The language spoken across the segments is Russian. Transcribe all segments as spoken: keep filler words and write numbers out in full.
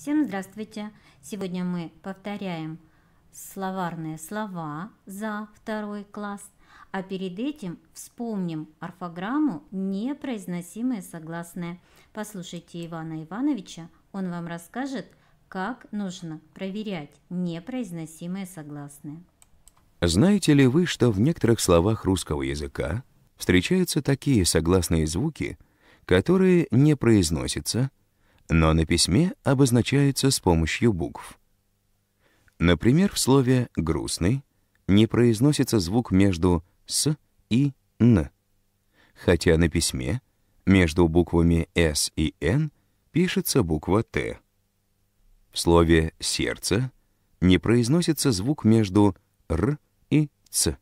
Всем здравствуйте! Сегодня мы повторяем словарные слова за второй класс, а перед этим вспомним орфограмму непроизносимые согласные. Послушайте Ивана Ивановича, он вам расскажет, как нужно проверять непроизносимые согласные. Знаете ли вы, что в некоторых словах русского языка встречаются такие согласные звуки, которые не произносятся, но на письме обозначаются с помощью букв? Например, в слове «грустный» не произносится звук между «с» и «н», хотя на письме между буквами «с» и «н» пишется буква «т». В слове «сердце» не произносится звук между «р» и «ц»,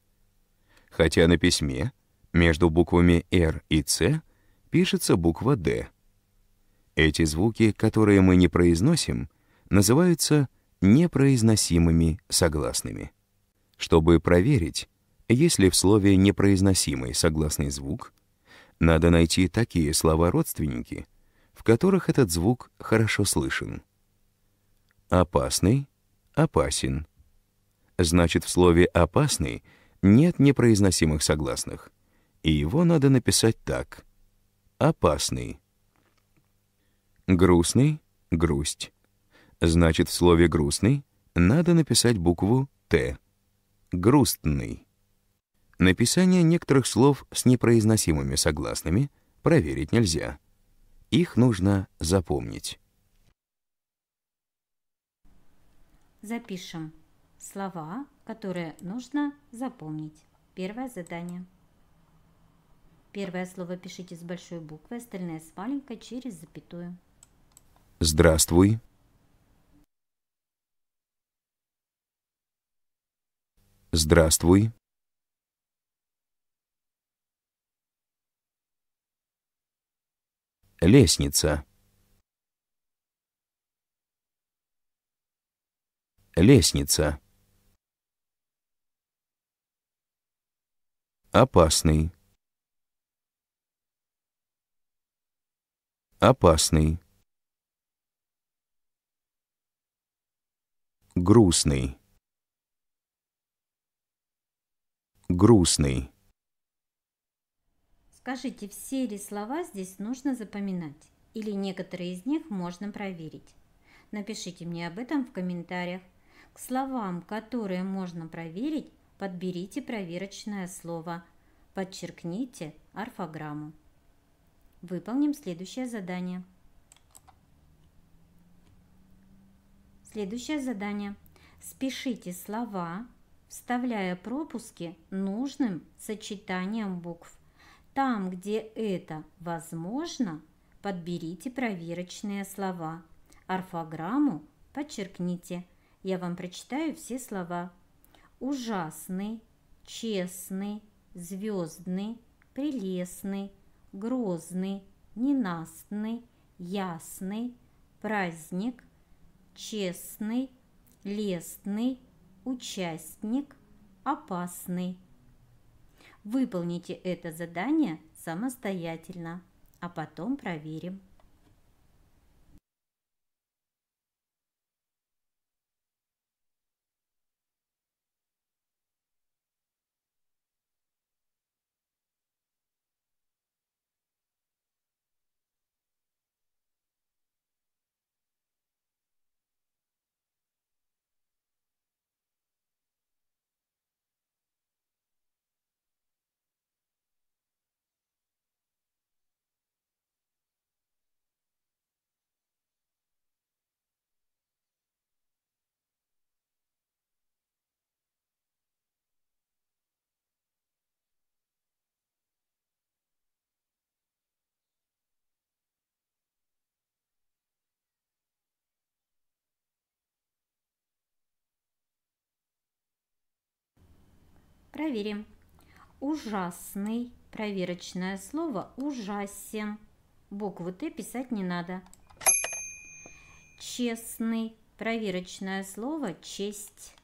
хотя на письме между буквами «р» и «ц» пишется буква «д». Эти звуки, которые мы не произносим, называются непроизносимыми согласными. Чтобы проверить, есть ли в слове непроизносимый согласный звук, надо найти такие слова-родственники, в которых этот звук хорошо слышен. Опасный, опасен. Значит, в слове «опасный» нет непроизносимых согласных, и его надо написать так: «опасный». Грустный, грусть. Значит, в слове «грустный» надо написать букву «т». Грустный. Написание некоторых слов с непроизносимыми согласными проверить нельзя. Их нужно запомнить. Запишем слова, которые нужно запомнить. Первое задание. Первое слово пишите с большой буквы, остальное с маленькой через запятую. Здравствуй. Здравствуй. Лестница. Лестница. Опасный. Опасный. Грустный. Грустный. Скажите, все ли слова здесь нужно запоминать, или некоторые из них можно проверить? Напишите мне об этом в комментариях. К словам, которые можно проверить, подберите проверочное слово. Подчеркните орфограмму. Выполним следующее задание. Следующее задание. Спишите слова, вставляя пропуски нужным сочетанием букв. Там, где это возможно, подберите проверочные слова. Орфограмму подчеркните. Я вам прочитаю все слова. Ужасный, честный, звездный, прелестный, грозный, ненастный, ясный, праздник, честный, лестный, участник, опасный. Выполните это задание самостоятельно, а потом проверим. Проверим. Ужасный. Проверочное слово ужасен. Букву «Т» писать не надо. Честный. Проверочное слово честь.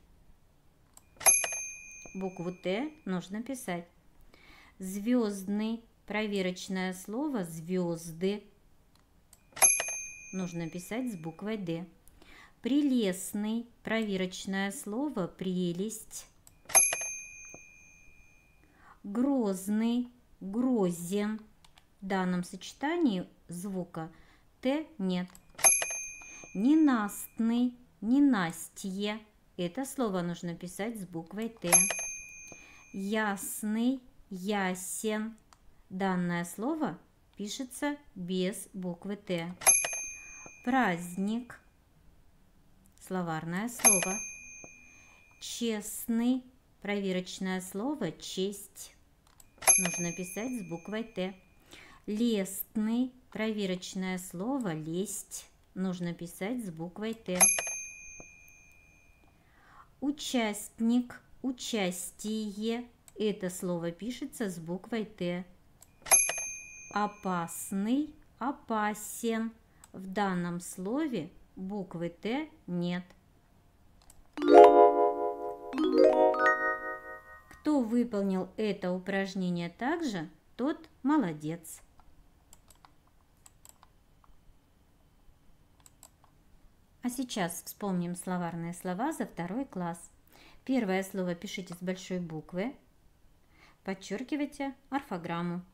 Букву «Т» нужно писать. Звездный. Проверочное слово звезды. Нужно писать с буквой «Д». Прелестный. Проверочное слово прелесть. Грозный. Грозен. В данном сочетании звука Т нет. Ненастный. Ненастье. Это слово нужно писать с буквой Т. Ясный. Ясен. Данное слово пишется без буквы Т. Праздник. Словарное слово. Честный. Проверочное слово честь. Нужно писать с буквой Т. Лестный. Проверочное слово лесть. Нужно писать с буквой Т. Участник. Участие. Это слово пишется с буквой Т. Опасный. Опасен. В данном слове буквы Т нет. Кто выполнил это упражнение также, тот молодец. А сейчас вспомним словарные слова за второй класс. Первое слово пишите с большой буквы. Подчеркивайте орфограмму.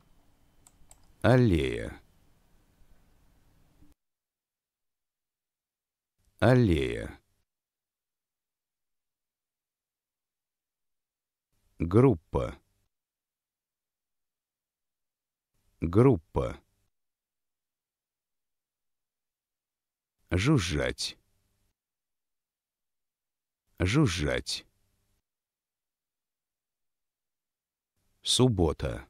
Аллея. Аллея. Группа. Группа. Жужжать. Жужжать. Суббота.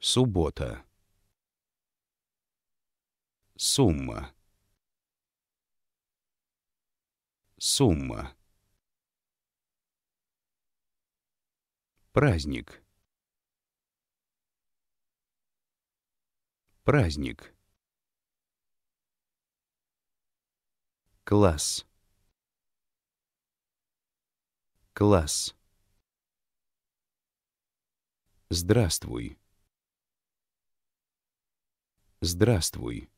Суббота. Сумма. Сумма. Праздник. Праздник. Класс. Класс. Здравствуй. Здравствуй.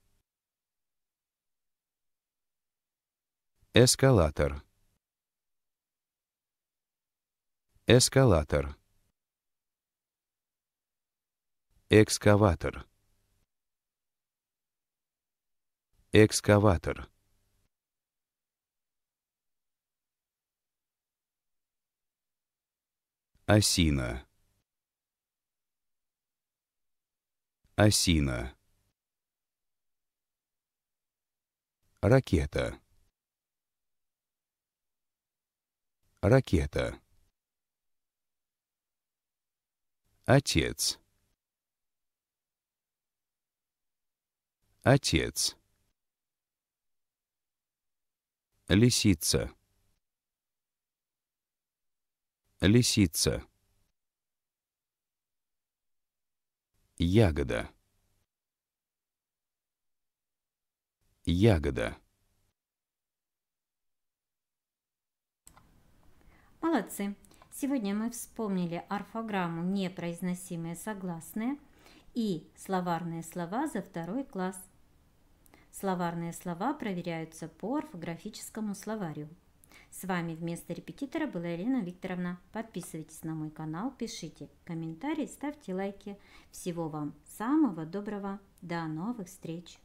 Эскалатор. Эскалатор. Экскаватор. Экскаватор. Осина. Осина. Ракета. Ракета. Отец. Отец. Лисица. Лисица. Ягода. Ягода. Молодцы! Сегодня мы вспомнили орфограмму непроизносимые согласные и словарные слова за второй класс. Словарные слова проверяются по орфографическому словарю. С вами вместо репетитора была Елена Викторовна. Подписывайтесь на мой канал, пишите комментарии, ставьте лайки. Всего вам самого доброго. До новых встреч!